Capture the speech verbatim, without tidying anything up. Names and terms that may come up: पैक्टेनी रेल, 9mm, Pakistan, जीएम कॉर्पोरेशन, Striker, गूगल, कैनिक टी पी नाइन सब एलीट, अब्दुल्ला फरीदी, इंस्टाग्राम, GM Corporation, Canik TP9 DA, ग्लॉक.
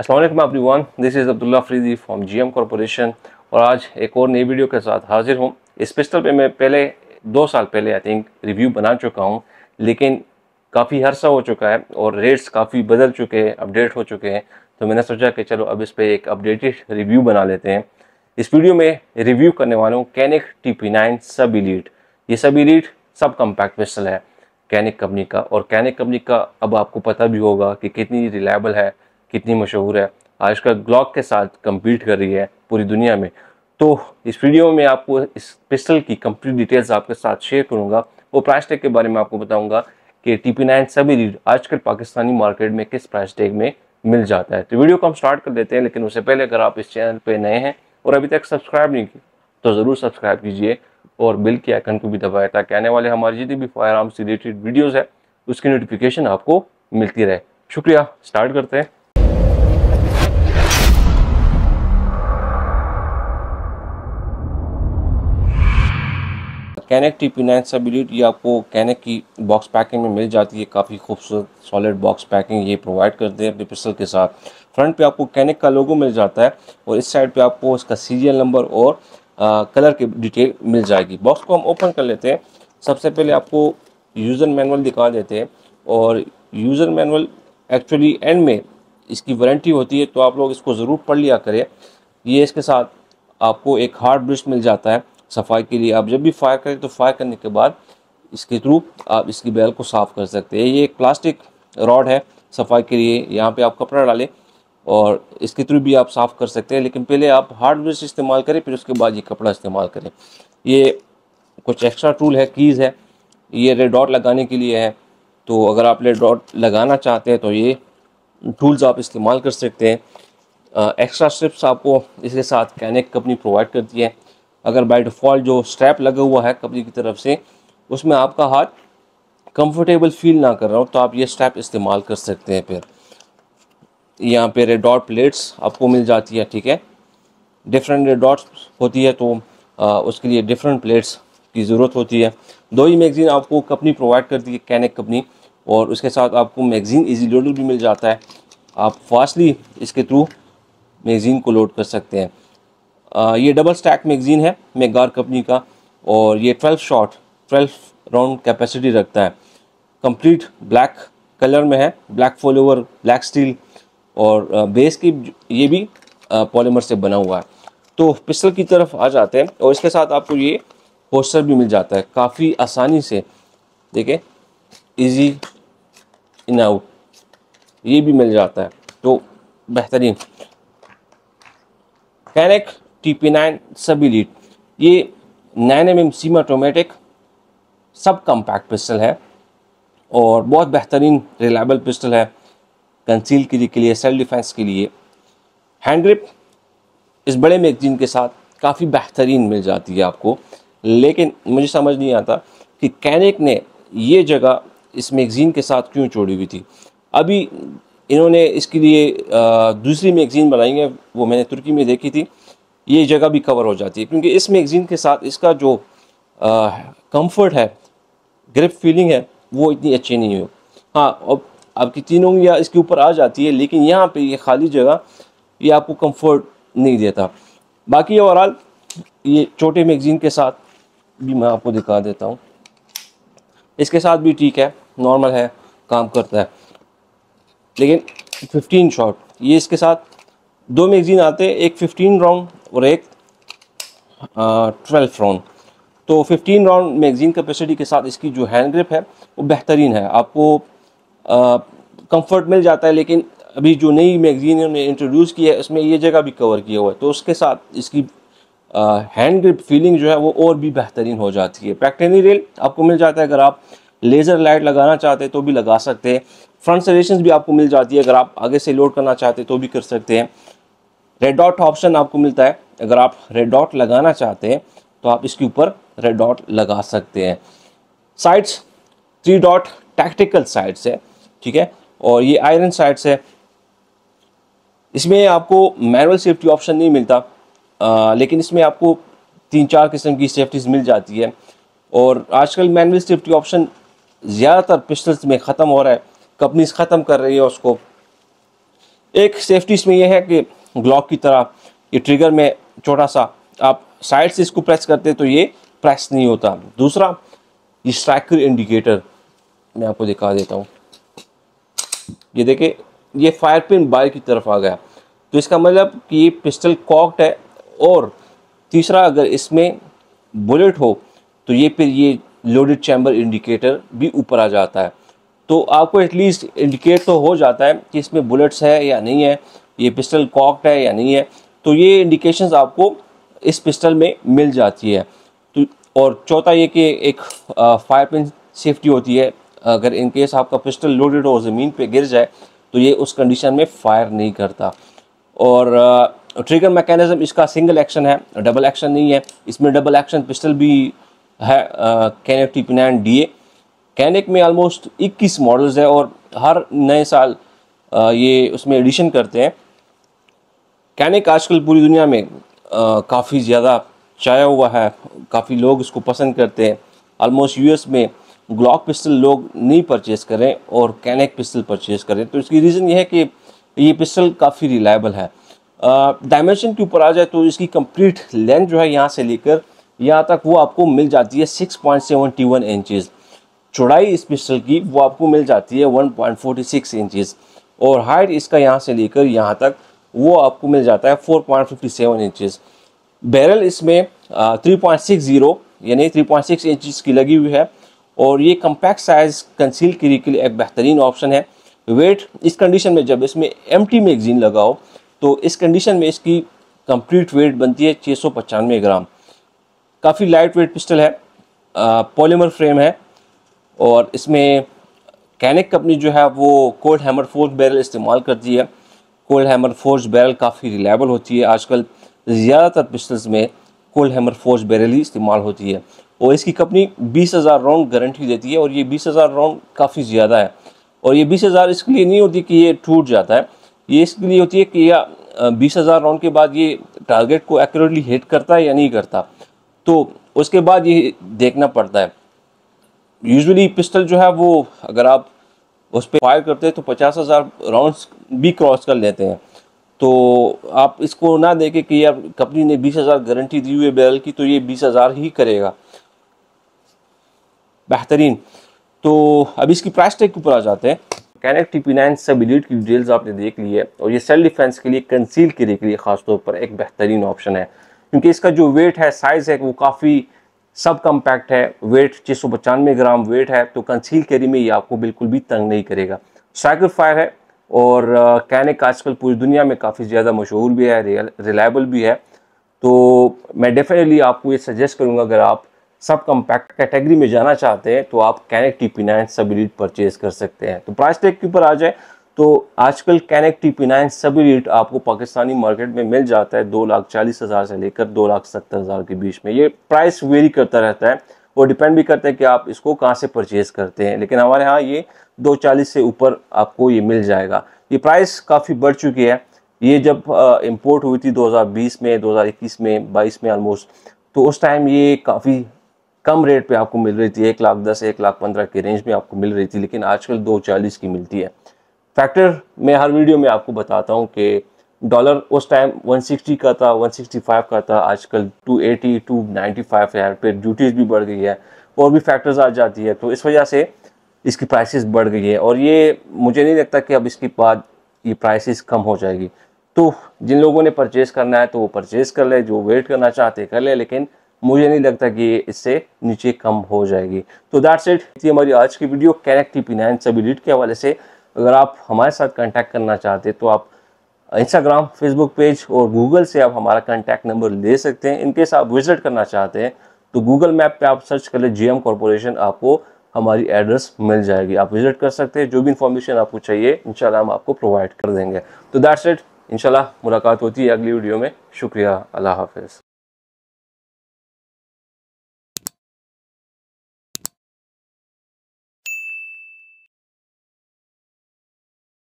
अस्सलाम वालेकुम everyone, this is अब्दुल्ला फरीदी from जीएम कॉर्पोरेशन और आज एक और नई वीडियो के साथ हाजिर हूँ। इस पिस्टल पे मैं पहले दो साल पहले आई थिंक रिव्यू बना चुका हूँ, लेकिन काफ़ी हर्सा हो चुका है और रेट्स काफ़ी बदल चुके हैं, अपडेट हो चुके हैं, तो मैंने सोचा कि चलो अब इस पर एक अपडेटेड रिव्यू बना लेते हैं। इस वीडियो में रिव्यू करने वाला हूँ कैनिक टी पी नाइन सब एलीट। ये सब एलीट सब कम्पैक्ट पिस्टल है कैनिक कंपनी का, और कैनिक कंपनी का अब आपको पता भी होगा कि कितनी रिलायबल है, कितनी मशहूर है, आजकल ग्लॉक के साथ कम्पीट कर रही है पूरी दुनिया में। तो इस वीडियो में आपको इस पिस्टल की कंप्लीट डिटेल्स आपके साथ शेयर करूंगा और प्राइस टैग के बारे में आपको बताऊंगा कि T P nine sub elite आजकल पाकिस्तानी मार्केट में किस प्राइस टैग में मिल जाता है। तो वीडियो को हम स्टार्ट कर देते हैं, लेकिन उससे पहले अगर आप इस चैनल पर नए हैं और अभी तक सब्सक्राइब नहीं किया तो ज़रूर सब्सक्राइब कीजिए और बेल के आइकन को भी दबाएं ताकि आने वाले हमारे जितने भी फायर आर्म से रिलेटेड वीडियोज़ है उसकी नोटिफिकेशन आपको मिलती रहे। शुक्रिया, स्टार्ट करते हैं। कैनिक टी पी नाइन सब एलीट ये आपको कैनिक की बॉक्स पैकिंग में मिल जाती है, काफ़ी खूबसूरत सॉलिड बॉक्स पैकिंग ये प्रोवाइड करते हैं अपने पिस्टल के साथ। फ्रंट पे आपको कैनिक का लोगो मिल जाता है और इस साइड पे आपको इसका सीरियल नंबर और आ, कलर की डिटेल मिल जाएगी। बॉक्स को हम ओपन कर लेते हैं। सबसे पहले आपको यूज़र मैनुअल दिखा देते हैं, और यूज़र मैनुअल एक्चुअली एंड में इसकी वारंटी होती है, तो आप लोग इसको ज़रूर पढ़ लिया करें। ये इसके साथ आपको एक हार्ड ब्रश मिल जाता है सफाई के लिए। आप जब भी फायर करें तो फायर करने के बाद इसके थ्रू आप इसकी बैल को साफ़ कर सकते हैं। ये एक प्लास्टिक रॉड है सफाई के लिए, यहाँ पे आप कपड़ा डालें और इसके थ्रू भी आप साफ़ कर सकते हैं, लेकिन पहले आप हार्ड ब्रश इस्तेमाल करें, फिर उसके बाद ये कपड़ा इस्तेमाल करें। ये कुछ एक्स्ट्रा टूल है, कीज़ है, ये रेड डॉट लगाने के लिए है, तो अगर आप रेड डॉट लगाना चाहते हैं तो ये टूल्स आप इस्तेमाल कर सकते हैं। एक्स्ट्रा स्ट्रिप्स आपको इसके साथ कैनिक कंपनी प्रोवाइड करती है। अगर बाय डिफ़ॉल्ट जो स्ट्रैप लगा हुआ है कंपनी की तरफ से उसमें आपका हाथ कंफर्टेबल फील ना कर रहा हो तो आप ये स्ट्रैप इस्तेमाल कर सकते हैं। फिर यहाँ पे रेड डॉट प्लेट्स आपको मिल जाती है, ठीक है, डिफरेंट रेड डॉट्स होती है तो आ, उसके लिए डिफरेंट प्लेट्स की ज़रूरत होती है। दो ही मैगज़ीन आपको कंपनी प्रोवाइड करती है कैनिक कंपनी, और उसके साथ आपको मैगज़ीन ईजी लोडर भी मिल जाता है, आप फास्टली इसके थ्रू मैगज़ीन को लोड कर सकते हैं। आ, ये डबल स्टैक मैगज़ीन है मेगार कंपनी का, और ये twelve shot twelve round capacity रखता है। कंप्लीट ब्लैक कलर में है, ब्लैक फॉलोवर, ब्लैक स्टील, और बेस की ये भी पॉलीमर से बना हुआ है। तो पिस्टल की तरफ आ जाते हैं, और इसके साथ आपको ये होस्टर भी मिल जाता है काफ़ी आसानी से, देखे इजी इन आउट ये भी मिल जाता है। तो बेहतरीन कैनिक टी पी नाइन सब एलीट ये nine M M semi automatic सब कम्पैक्ट पिस्टल है और बहुत बेहतरीन रिलायबल पिस्टल है कंसील के लिए, के लिए सेल्फ डिफेंस के लिए। हैंड ग्रिप इस बड़े मैगजीन के साथ काफ़ी बेहतरीन मिल जाती है आपको, लेकिन मुझे समझ नहीं आता कि कैनिक ने ये जगह इस मैगजीन के साथ क्यों छोड़ी हुई थी। अभी इन्होंने इसके लिए दूसरी मैगज़ीन बनाई है, वो मैंने तुर्की में देखी थी, ये जगह भी कवर हो जाती है, क्योंकि इस मैगज़ीन के साथ इसका जो कंफर्ट है, ग्रिप फीलिंग है, वो इतनी अच्छी नहीं हो। हाँ, अब आपकी तीनों उंगलियां इसके ऊपर आ जाती है, लेकिन यहाँ पे ये खाली जगह ये आपको कंफर्ट नहीं देता। बाकी ओवरऑल ये छोटे मैगज़ीन के साथ भी मैं आपको दिखा देता हूँ, इसके साथ भी ठीक है, नॉर्मल है, काम करता है। लेकिन फिफ्टीन शॉट ये इसके साथ दो मैगज़ीन आते हैं, एक फिफ्टीन राउंड और एक ट्वेल्व राउंड। तो फिफ्टीन राउंड मैगज़ीन कैपेसिटी के साथ इसकी जो हैंड ग्रिप है वो बेहतरीन है, आपको कंफर्ट मिल जाता है। लेकिन अभी जो नई मैगज़ीन हमने इंट्रोड्यूस की है उसमें ये जगह भी कवर किया हुआ है, तो उसके साथ इसकी हैंड ग्रिप फीलिंग जो है वो और भी बेहतरीन हो जाती है। पैक्टेनी रेल आपको मिल जाता है, अगर आप लेज़र लाइट लगाना चाहते हैं तो भी लगा सकते हैं। फ्रंट सजेशन भी आपको मिल जाती है, अगर आप आगे से लोड करना चाहते हैं तो भी कर सकते हैं। रेड डॉट ऑप्शन आपको मिलता है, अगर आप रेड डॉट लगाना चाहते हैं तो आप इसके ऊपर रेड डॉट लगा सकते हैं। Sights three dot tactical sights है, ठीक है, और ये आयरन साइड्स है। इसमें आपको मैनुअल सेफ्टी ऑप्शन नहीं मिलता, आ, लेकिन इसमें आपको तीन चार किस्म की सेफ्टीज़ मिल जाती है, और आजकल मैनुअल सेफ्टी ऑप्शन ज़्यादातर पिस्टल्स में ख़त्म हो रहा है, कंपनीज ख़त्म कर रही है उसको। एक सेफ्टी इसमें यह है कि ग्लॉक की तरह ये ट्रिगर में छोटा सा आप साइड से इसको प्रेस करते हैं तो ये प्रेस नहीं होता। दूसरा ये स्ट्राइकर इंडिकेटर मैं आपको दिखा देता हूँ, ये देखिए ये फायर पिन बाहर की तरफ आ गया तो इसका मतलब कि ये पिस्टल कॉक्ड है। और तीसरा अगर इसमें बुलेट हो तो ये फिर ये लोडेड चैम्बर इंडिकेटर भी ऊपर आ जाता है, तो आपको एटलीस्ट इंडिकेट तो हो जाता है कि इसमें बुलेट्स है या नहीं है, ये पिस्टल कॉक्ड है या नहीं है, तो ये इंडिकेशंस आपको इस पिस्टल में मिल जाती है। तो और चौथा ये कि एक फायर पिन सेफ्टी होती है, अगर इन केस आपका पिस्टल लोडेड हो ज़मीन पे गिर जाए तो ये उस कंडीशन में फायर नहीं करता। और ट्रिगर मैकेनिज्म इसका सिंगल एक्शन है, डबल एक्शन नहीं है। इसमें डबल एक्शन पिस्टल भी है Canik T P nine D A. Canik में ऑलमोस्ट इक्कीस मॉडल्स है और हर नए साल आ, ये उसमें एडिशन करते हैं। कैनिक आजकल पूरी दुनिया में काफ़ी ज़्यादा चाया हुआ है, काफ़ी लोग इसको पसंद करते हैं। ऑलमोस्ट यूएस में ग्लॉक पिस्टल लोग नहीं परचेज़ करें और कैनिक पिस्टल परचेज़ करें, तो इसकी रीज़न यह है कि ये पिस्टल काफ़ी रिलायबल है। डायमेंशन के ऊपर आ जाए तो इसकी कंप्लीट लेंथ जो है यहाँ से लेकर यहाँ तक वो आपको मिल जाती है six point seven one inches. चौड़ाई इस पिस्टल की वो आपको मिल जाती है one point four six inches और हाइट इसका यहाँ से लेकर यहाँ तक वो आपको मिल जाता है four point five seven inches. Barrel इसमें थ्री पॉइंट सिक्स ज़ीरो यानी थ्री पॉइंट सिक्स इंचेस की लगी हुई है और ये कम्पैक्ट साइज़ कंसील के लिए एक बेहतरीन ऑप्शन है। वेट इस कंडीशन में जब इसमें एम्प्टी मैगजीन लगा हो तो इस कंडीशन में इसकी कंप्लीट वेट बनती है छः सौ पचानवे ग्राम। काफ़ी लाइट वेट पिस्टल है, पॉलीमर फ्रेम है और इसमें कैनिक कंपनी जो है वो कोल्ड हैमर फोर्ज बैरल इस्तेमाल करती है। कोल्ड हैमर फोर्ज बैरल काफ़ी रिलायबल होती है, आजकल ज़्यादातर पिस्टल्स में कोल्ड हैमर फोर्ज बैरल ही इस्तेमाल होती है और इसकी कंपनी बीस हज़ार राउंड गारंटी देती है और ये बीस हज़ार राउंड काफ़ी ज़्यादा है। और ये बीस हज़ार इसके लिए नहीं होती कि ये टूट जाता है, ये इसके लिए होती है कि या बीस हज़ार राउंड के बाद ये टारगेट को एक्यूरेटली हिट करता है या नहीं करता, तो उसके बाद ये देखना पड़ता है। यूजुअली पिस्टल जो है वो अगर आप उस पर फायर करते हैं तो पचास हज़ार राउंड्स भी क्रॉस कर लेते हैं, तो आप इसको ना देखें कि यार कंपनी ने बीस हज़ार गारंटी दी हुई है बैरल की तो ये बीस हज़ार ही करेगा। बेहतरीन। तो अब इसकी प्राइस टैग के ऊपर आ जाते हैं। कैनिक टी पी नाइन सब एलीट की डिटेल्स आपने देख ली है और ये सेल्फ डिफेंस के लिए, कंसील के लिए ख़ासतौर पर एक बेहतरीन ऑप्शन है क्योंकि इसका जो वेट है, साइज़ है, वो काफ़ी सब कम्पैक्ट है। वेट छः सौ पचानवे ग्राम वेट है, तो कंसील कैरी में ये आपको बिल्कुल भी तंग नहीं करेगा। स्ट्राइकर फायर है और कैनिक आजकल पूरी दुनिया में काफ़ी ज़्यादा मशहूर भी है, रिलायबल भी है, तो मैं डेफिनेटली आपको ये सजेस्ट करूँगा अगर आप सब कम्पैक्ट कैटेगरी में जाना चाहते हैं तो आप कैनिक टी पी नाइन सब एलीट purchase कर सकते हैं। तो प्राइस टैग के ऊपर आ जाए तो आजकल कैनिक टी पी नाइन सब एलीट आपको पाकिस्तानी मार्केट में मिल जाता है दो लाख चालीस हज़ार से लेकर दो लाख सत्तर हज़ार के बीच में। ये प्राइस वेरी करता रहता है और डिपेंड भी करता है कि आप इसको कहाँ से परचेज़ करते हैं, लेकिन हमारे यहाँ ये दो चालीस से ऊपर आपको ये मिल जाएगा। ये प्राइस काफ़ी बढ़ चुकी है, ये जब इम्पोर्ट हुई थी दो हज़ार बीस में, दो हज़ार इक्कीस में, बाईस में आलमोस्ट, तो उस टाइम ये काफ़ी कम रेट पे आपको मिल रही थी, एक लाख दस एक लाख पंद्रह के रेंज में आपको मिल रही थी, लेकिन आजकल दो चालीस की मिलती है। फैक्टर मैं हर वीडियो में आपको बताता हूँ कि डॉलर उस टाइम वन सिक्सटी का था, वन सिक्सटी फाइव का था, आजकल two eighty, two ninety five है, फिर ड्यूटीज़ भी बढ़ गई है और भी फैक्टर्स आ जाती है, तो इस वजह से इसकी प्राइसेस बढ़ गई है और ये मुझे नहीं लगता कि अब इसके बाद ये प्राइसेस कम हो जाएगी। तो जिन लोगों ने परचेज़ करना है तो वो परचेज़ कर ले, जो वेट करना चाहते कर ले, लेकिन मुझे नहीं लगता कि ये इससे नीचे कम हो जाएगी। तो दैट्स इट, ये हमारी आज की video कैनिक टी पी नाइन सब एलीट के हवाले से। अगर आप हमारे साथ कांटेक्ट करना चाहते हैं तो आप इंस्टाग्राम, फेसबुक पेज और गूगल से आप हमारा कांटेक्ट नंबर ले सकते हैं। इनकेस आप विजिट करना चाहते हैं तो गूगल मैप पे आप सर्च कर ले जी एम कॉरपोरेशन, आपको हमारी एड्रेस मिल जाएगी, आप विजिट कर सकते हैं। जो भी इंफॉर्मेशन आपको चाहिए इंशाल्लाह हम आपको प्रोवाइड कर देंगे। तो दैट्स इट, इंशाल्लाह मुलाकात होती है अगली वीडियो में। शुक्रिया, अल्लाह हाफिज़।